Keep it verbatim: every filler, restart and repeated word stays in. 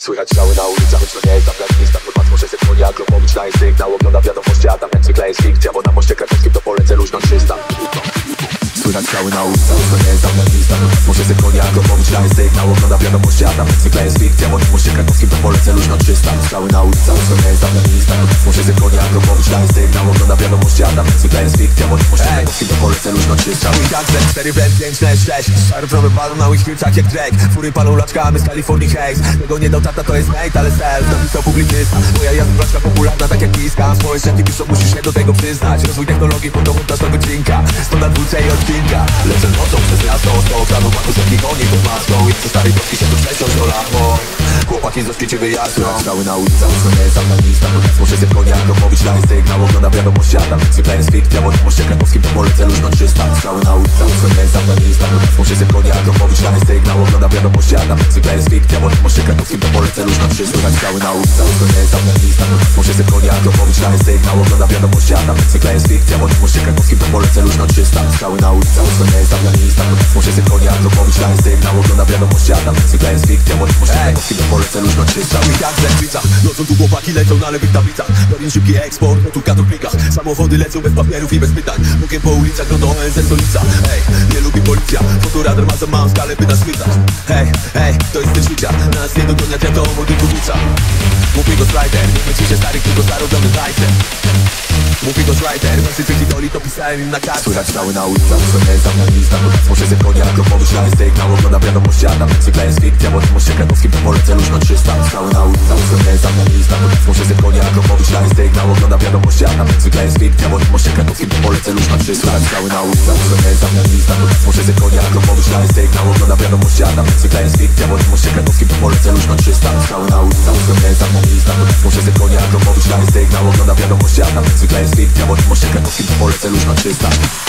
Słychać strzały na ulicach, choć to nie jest Afganistan. Format może się stronie, a Klopowicz na instynkt. Na ogląda wiadomości, a tam jak zwykle jest fikcja. Bo na moście krakowskim to polecę luźno trzysta. Słychać strzały na ulicach, choć to nie jest Afganistan. Format może się stronie, a Klopowicz na instynkt. Na ogląda wiadomości, a tam jak zwykle jest fikcja. Bo na moście krakowskim to polecę luźno trzysta. Strzały na ulicach, choć to nie jest Afganistan. Format może się stronie, a Klopowicz na instynkt. Na ogląda wiadomości, a tam jak zwykle jest fikcja. Bo na moście krakowskim to polecę luźno trzysta. cztery, pięć, sześć, sześć. Szarżowy balon na łych milczach jak Drake. Fury palą laczka, a my z Kalifornii hejs. Tego nie dał tata, to jest mate, ale self. Napisał publicysta. Moja jazda popularna, tak jak piska. Swoje ścianki piszą, musisz się do tego przyznać. Rozwój technologii, po to montaż do godzinka. Sto na dwójce i odcinka. Lecę nocą przez miasto, sto prawo ma kusetki koni pod maską. Jak ze starej polski się tu przesiąść do lacho. Chłopaki z oski cię wyjaśnią. Strzały na ulicach, co nie jest Afganistan. Podczas może się konia, Kromowicz na sygnał. Ogląda wiadomości, a tam zwykle jest fikcja. Bo na moście krakowskim to polecę luźno trzysta. Strzały na ulicach, co nie jest Afganistan. Podczas może się konia, Kromowicz na sygnał. Ogląda wiadomości, a tam zwykle jest fikcja. Bo na moście krakowskim to polecę luźno trzysta. Strzały na ulicach, co nie jest Afganistan. Podczas może się konia, Kromowicz na sygnał. Ogląda wiadomości, a tam zwykle jest fikcja. Bo na moście krakowskim to polecę luźno trzysta. Strzały na ulicach, co nie jest Afganistan. Podczas może się konia, Kromowicz na sygnał. Ogląda wiadomości, a tam zwykle jest fikcja. Bo na moście krakowskim to polecę luźno trzysta. I tak zębica, nocą tu chłopaki lecą na lewych tablicach. Berlin szybki eksport, no tu katroplikach. Samochody lecą bez papierów i bez pytań. Mogę po ulicach, no to O N Z stolica. Hej, nie lubi policja, fotoradar ma za małą skalę, by nas chwytać. Hej, hej, to jest styl życia, nas nie dogoniać, ja to młodych kubica. Mówi ghostwriter, nie chwyci się starych, tylko zarobiony dajce. Mówi ghostwriter, na sycych idoli to pisałem im na kartce. Słychać strzały na ulicach, co nie jest Afganistan. Może się konia, Kromowicz na sygnał. Ogląda wiadomości, a tam zwykle jest fikcja. Bo na moście krakowskim to polecę luźno trzysta. Strzały na ulicach, co nie jest Afganistan. Może się konia, Kromowicz na sygnał. Ogląda wiadomości, a tam zwykle jest fikcja. Bo na moście krakowskim to polecę luźno trzysta. Strzały na ulicach, co nie jest Afganistan. Może się konia, Kromowicz na sygnał. Ogląda wiadomości, a tam zwykle jest fikcja. Bo na moście krakowskim to polecę luźno trzysta. Strzały na ulicach, co nie jest Afganistan. Może się konia, Kromowicz na sygnał. Ogląda wiadomości, a tam zwykle jest fikcja. Bo na moście krakowskim to polecę luźno trzysta.